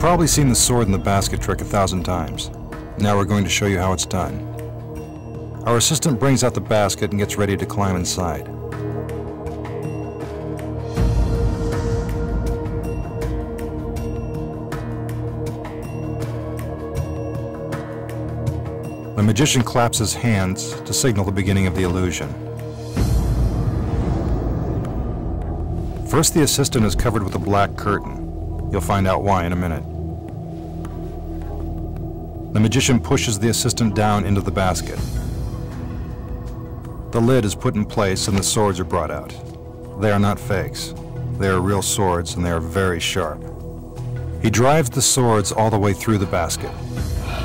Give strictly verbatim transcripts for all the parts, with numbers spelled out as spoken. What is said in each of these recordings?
You've probably seen the sword in the basket trick a thousand times. Now we're going to show you how it's done. Our assistant brings out the basket and gets ready to climb inside. The magician claps his hands to signal the beginning of the illusion. First, the assistant is covered with a black curtain. You'll find out why in a minute. The magician pushes the assistant down into the basket. The lid is put in place and the swords are brought out. They are not fakes. They are real swords and they are very sharp. He drives the swords all the way through the basket.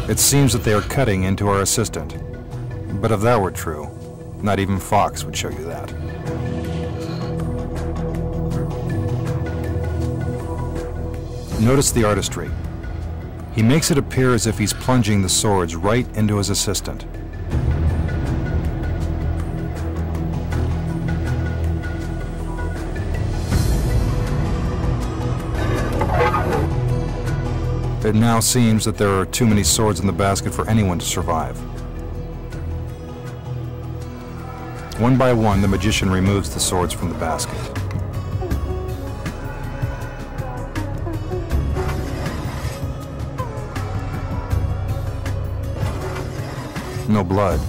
It seems that they are cutting into our assistant. But if that were true, not even Fox would show you that. Notice the artistry. He makes it appear as if he's plunging the swords right into his assistant. It now seems that there are too many swords in the basket for anyone to survive. One by one, the magician removes the swords from the basket. No blood.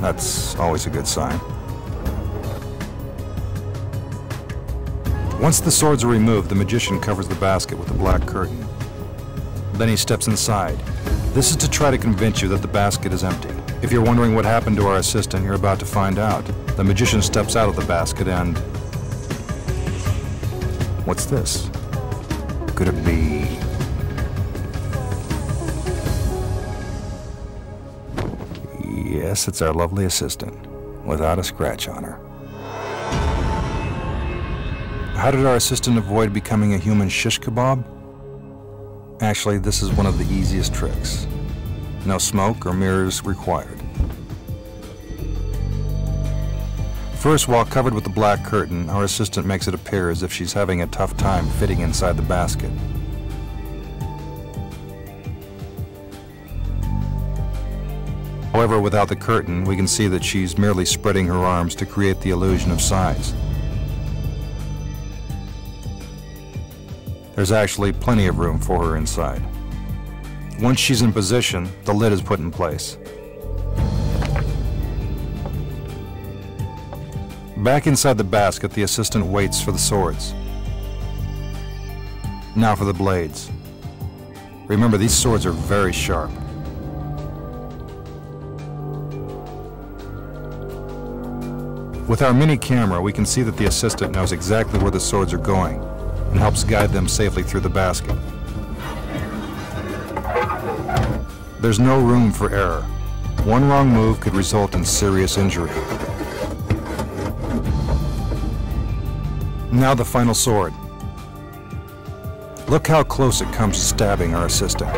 That's always a good sign. Once the swords are removed, the magician covers the basket with a black curtain. Then he steps inside. This is to try to convince you that the basket is empty. If you're wondering what happened to our assistant, you're about to find out. The magician steps out of the basket and... what's this? Could it be... yes, it's our lovely assistant, without a scratch on her. How did our assistant avoid becoming a human shish kebab? Actually, this is one of the easiest tricks. No smoke or mirrors required. First, while covered with the black curtain, our assistant makes it appear as if she's having a tough time fitting inside the basket. However, without the curtain, we can see that she's merely spreading her arms to create the illusion of size. There's actually plenty of room for her inside. Once she's in position, the lid is put in place. Back inside the basket, the assistant waits for the swords. Now for the blades. Remember, these swords are very sharp. With our mini camera, we can see that the assistant knows exactly where the swords are going and helps guide them safely through the basket. There's no room for error. One wrong move could result in serious injury. Now the final sword. Look how close it comes to stabbing our assistant.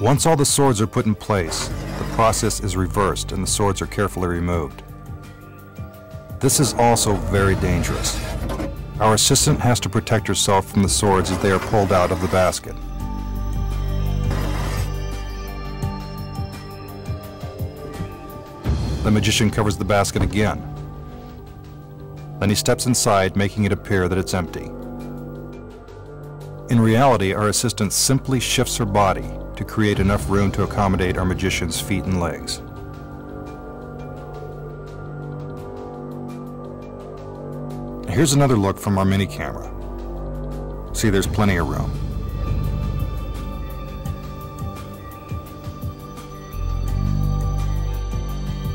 Once all the swords are put in place, the process is reversed and the swords are carefully removed. This is also very dangerous. Our assistant has to protect herself from the swords as they are pulled out of the basket. The magician covers the basket again. Then he steps inside, making it appear that it's empty. In reality, our assistant simply shifts her body to create enough room to accommodate our magician's feet and legs. Here's another look from our mini camera. See, there's plenty of room.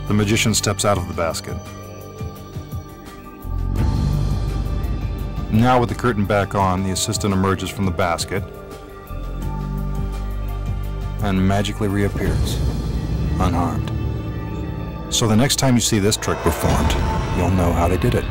The magician steps out of the basket. Now with the curtain back on, the assistant emerges from the basket and magically reappears, unharmed. So the next time you see this trick performed, you'll know how they did it.